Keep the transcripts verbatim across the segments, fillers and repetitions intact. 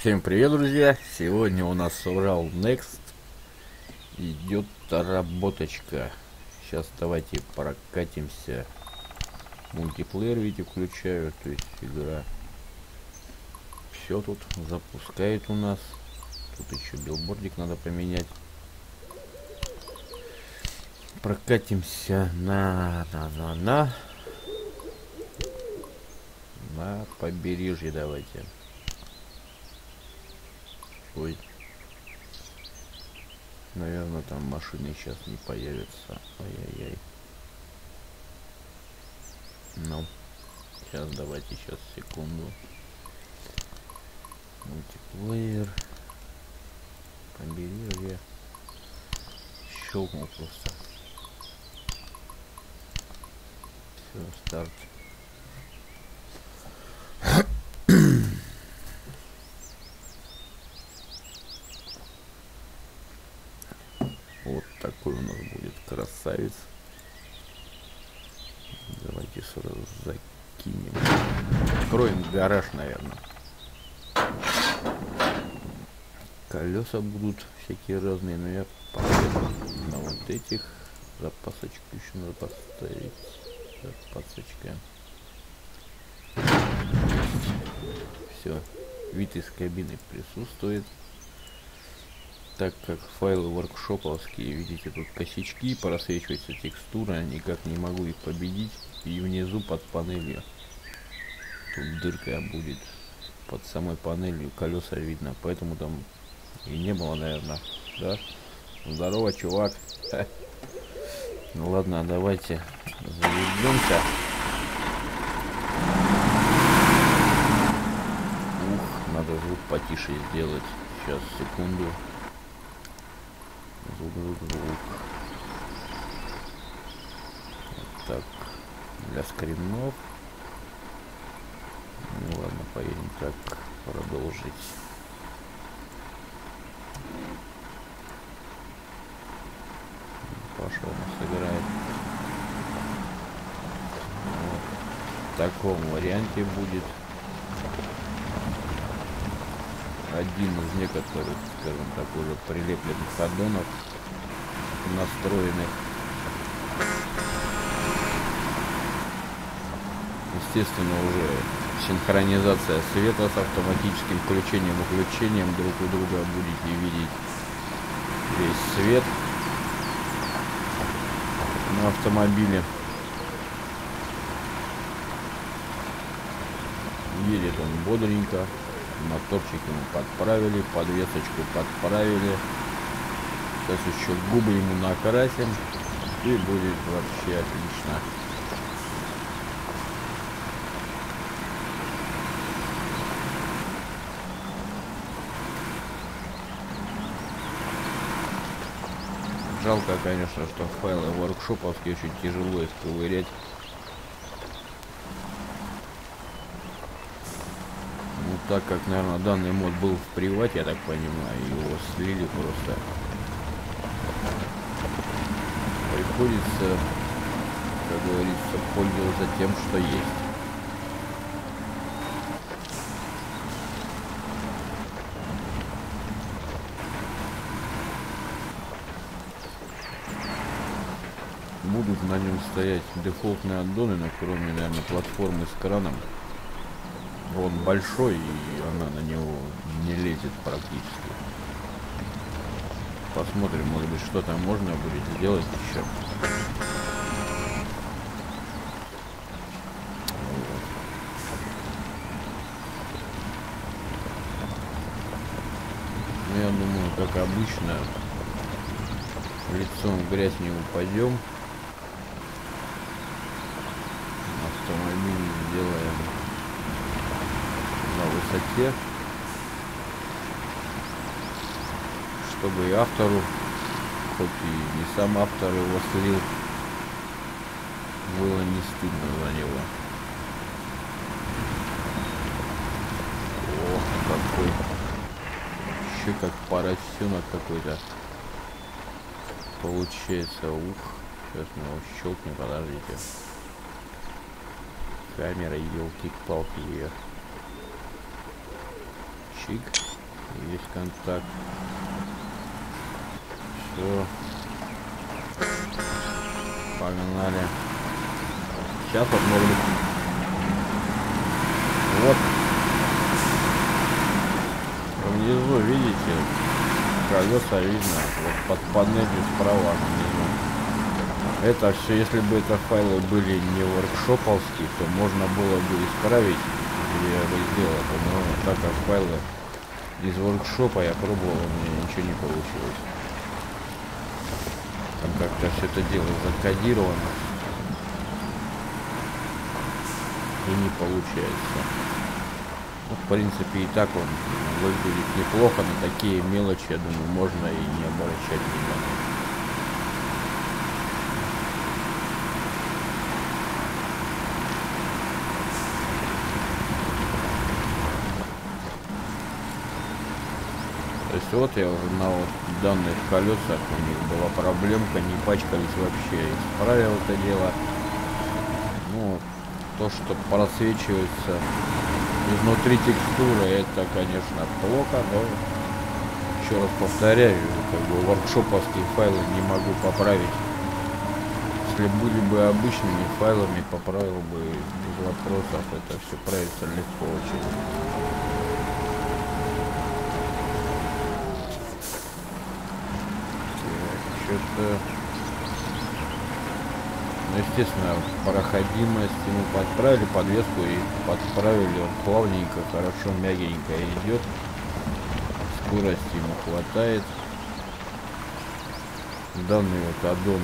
Всем привет, друзья! Сегодня у нас URAL Next идет работочка. Сейчас давайте прокатимся. Мультиплеер, видите, включаю, то есть игра. Все тут запускает у нас. Тут еще билбордик надо поменять. Прокатимся на на на на на побережье, давайте. Ой, наверное, там машины сейчас не появятся. Ай-яй-яй. Ну, сейчас давайте, сейчас секунду. Мультиплеер, побережье. Щелкнул просто. Все, старт. Вот такой у нас будет красавец. Давайте сразу закинем. Откроем гараж, наверное. Колеса будут всякие разные, но я поеду на вот этих. Запасочку еще надо поставить. Запасочка. Все. Вид из кабины присутствует. Так как файлы воркшоповские, видите, тут косячки, просвечивается текстура, никак не могу их победить. И внизу под панелью, тут дырка будет, под самой панелью колеса видно, поэтому там и не было, наверное, да? Здорово, чувак! Ну ладно, давайте заведемся. Ух, надо звук потише сделать, сейчас, секунду. Звук, звук, звук. Вот так. Для скринов. Ну ладно, поедем так. Продолжить. Паша у нас играет. Вот. В таком варианте будет. Один из некоторых, скажем так, уже прилепленных аддонов, настроенных. Естественно, уже синхронизация света с автоматическим включением и выключением друг у друга, будете видеть весь свет на автомобиле. Едет он бодренько. Моторчик ему подправили, подвесочку подправили. Сейчас еще губы ему накрасим, и будет вообще отлично. Жалко, конечно, что файлы воркшоповские очень тяжело их ковырять. Так как, наверное, данный мод был в привате, я так понимаю, его слили просто. Приходится, как говорится, пользоваться тем, что есть. Будут на нем стоять дефолтные аддоны, но кроме, наверное, платформы с краном. Он большой, и она на него не лезет практически. Посмотрим, может быть, что там можно будет сделать еще. Ну, я думаю, как обычно, лицом в грязь не упадем. Автомобиль сделаем на высоте, чтобы и автору, хоть и не сам автор его слил, было не стыдно за него. О, какой еще как поросенок какой-то получается. Ух, сейчас мы его щелкнем, подождите, камера, елки-палки, ее Чик. Есть контакт. Все. Погнали. Сейчас обновлю. Вот. Внизу, видите, колеса видно. Вот под панелью справа. Это все, если бы это файлы были не воркшоповские, то можно было бы исправить, если я бы сделал это, но так как файлы из воркшопа я пробовал, у меня ничего не получилось. Там как-то все это дело закодировано и не получается. Ну, в принципе, и так он выглядит неплохо, но такие мелочи, я думаю, можно и не обращать внимания. Вот я уже на вот данных колесах, у них была проблемка, не пачкались вообще, исправил это дело. Ну, то, что просвечивается изнутри текстуры, это, конечно, плохо, но еще раз повторяю, как бы воркшоповские файлы не могу поправить. Если были бы обычными файлами, поправил бы без вопросов, это все правится легко очень. Это, ну, естественно, проходимость ему подправили, подвеску и подправили, он плавненько, хорошо, мягенько идет, скорости ему хватает. Данный вот аддон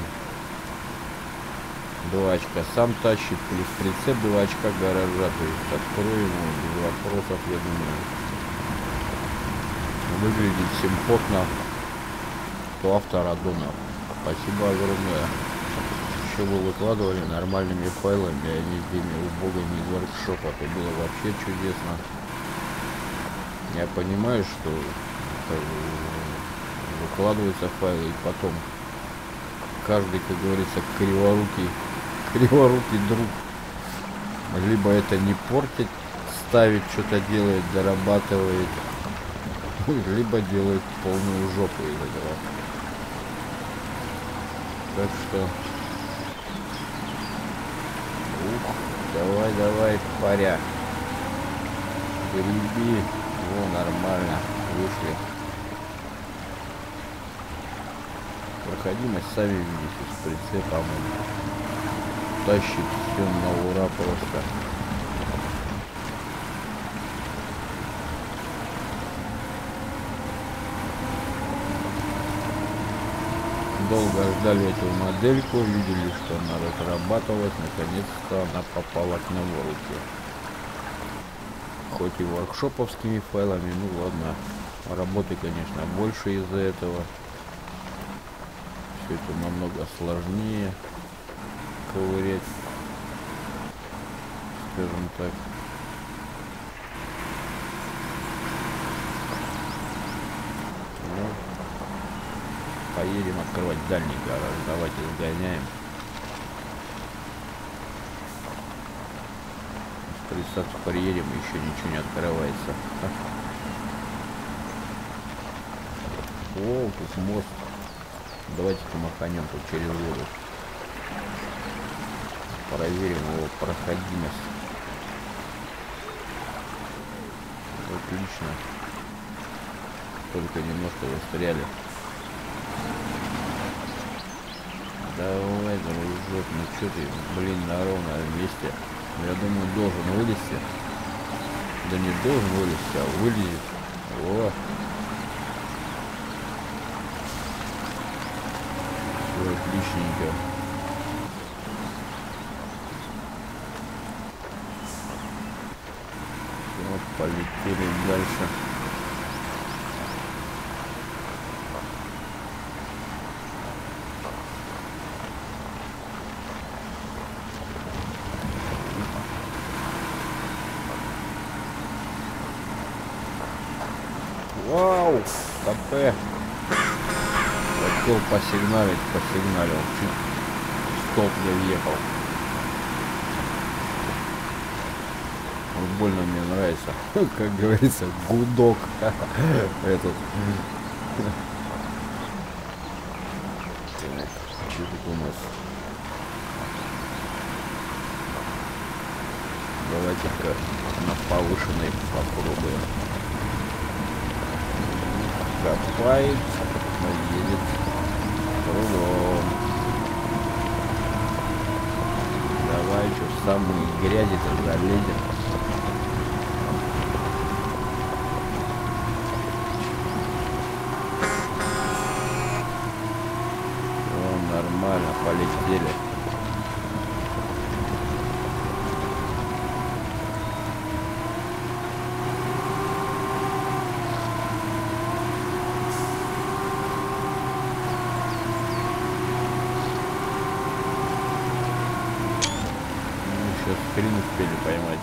два очка сам тащит, плюс прицеп два очка гаража, то есть открою ему без вопросов, я думаю, выглядит симпотно. Автора аддонов, спасибо огромное, еще вы выкладывали нормальными файлами, а не теми убогими из воркшопа, это было вообще чудесно. Я понимаю, что выкладываются файлы, и потом каждый, как говорится, криворукий криворукий друг либо это не портит, ставит, что-то делает, дорабатывает, либо делает полную жопу из этого. Так что, ух, давай, давай, паря, переби, ну нормально, вышли. Проходимость, сами видите, с прицепом тащит все на ура просто. Долго ждали эту модельку, видели, что она разрабатывалась, наконец-то она попала к нам в руки. Хоть и воркшоповскими файлами, ну ладно, работы, конечно, больше из-за этого. Все это намного сложнее ковырять, скажем так. Поедем открывать дальний гараж. Давайте сгоняем. Представьте, приедем, еще ничего не открывается. О, тут мост. Давайте помаханем тут через воду. Проверим его проходимость. Отлично. Только немножко застряли. Давай, дружок, ну что ты, блин, на ровном месте. Я думаю, должен вылезти. Да не должен вылезти, а вылезет. О! Все отличненько. Вот, полетели дальше. Вау, КП. Хотел посигналить, посигналил. Чуть в столб не въехал. больно мне нравится, как говорится, гудок этот. Так, что тут у нас? Давайте-ка на повышенной попробуем. Копает, едет трудом. Давай, что в самой грязи-то залезем. О, нормально, полетели. Хрен успели поймать,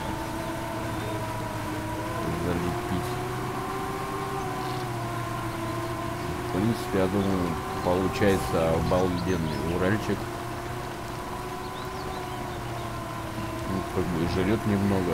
залепить. В принципе, я думаю, получается обалденный уральчик. Ну, как бы и жрет немного.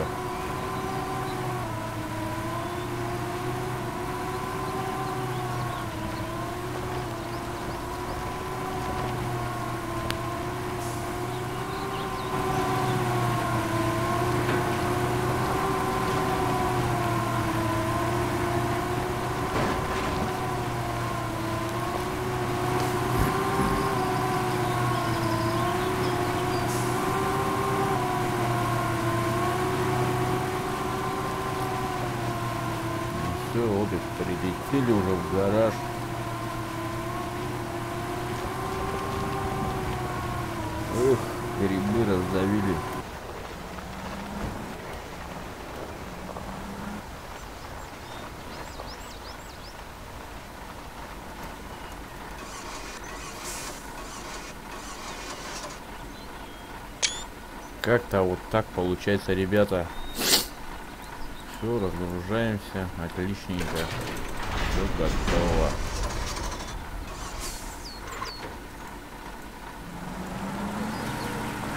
Все, обе прилетели уже в гараж. Эх, грибы раздавили. Как-то вот так получается, ребята. Все, разгружаемся, отличненько, все готово.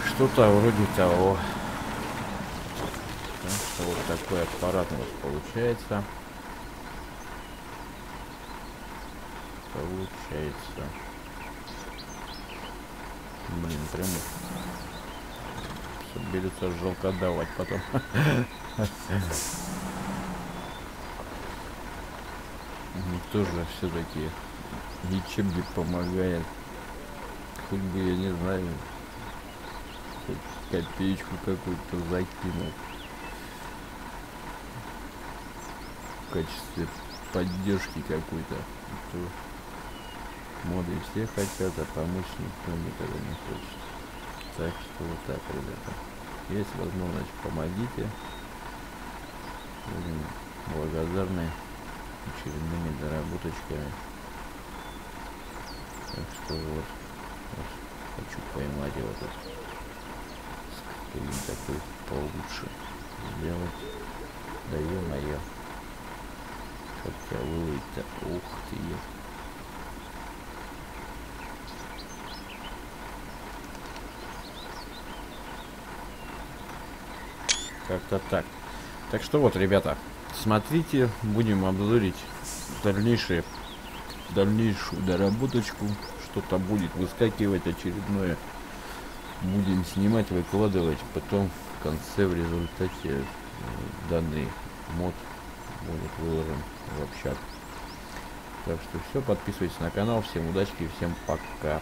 Что-то вроде того. Так что вот такой аппарат у нас получается. Получается. Блин, прям берется жалко давать потом. Ну, тоже все-таки ничем не помогает. Хоть бы, я не знаю, хоть копеечку какую-то закинуть в качестве поддержки какой-то. Моды все хотят, а помочь никто никогда не хочет. Так что вот так, ребята. Есть возможность, помогите. Будем благодарны очередными доработочками. Так что вот, вот хочу поймать его тут. Скрин такой получше сделать. Да ё-моё. Как тебя выловить-то? Ух ты! Как-то так. Так что вот, ребята, смотрите, будем обзорить дальнейшие, дальнейшую доработочку. Что-то будет выскакивать очередное. Будем снимать, выкладывать. Потом в конце, в результате, данный мод будет выложен в общак. Так что все, подписывайтесь на канал. Всем удачи и всем пока.